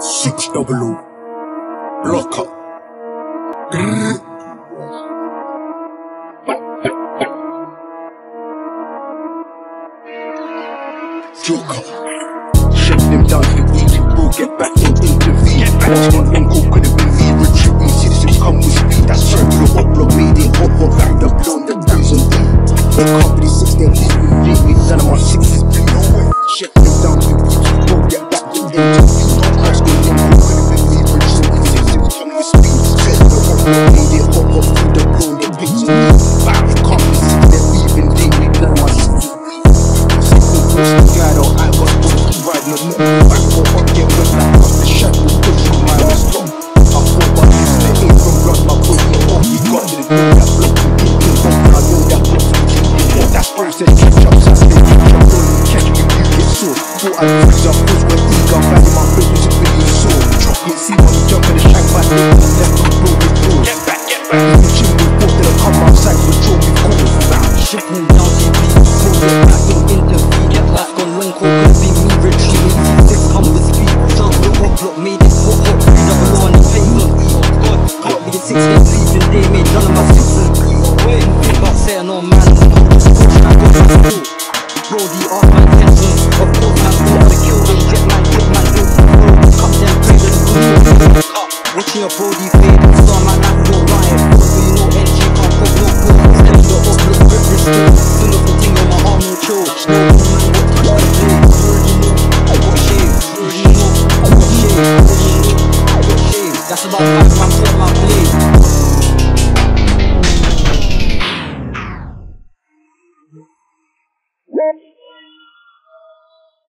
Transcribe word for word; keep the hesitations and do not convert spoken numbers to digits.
Six double lock up. Joker. Shut them down for eating bull, get back and intervene. That's not and who couldn't believe retreat me systems come with speed. That's true, blow up, blow me, they over back the blown the dams on me. The company six them leave me, leave me, none of my sixes be nowhere. Shut them down for eating bull, get back and intervene. Brody.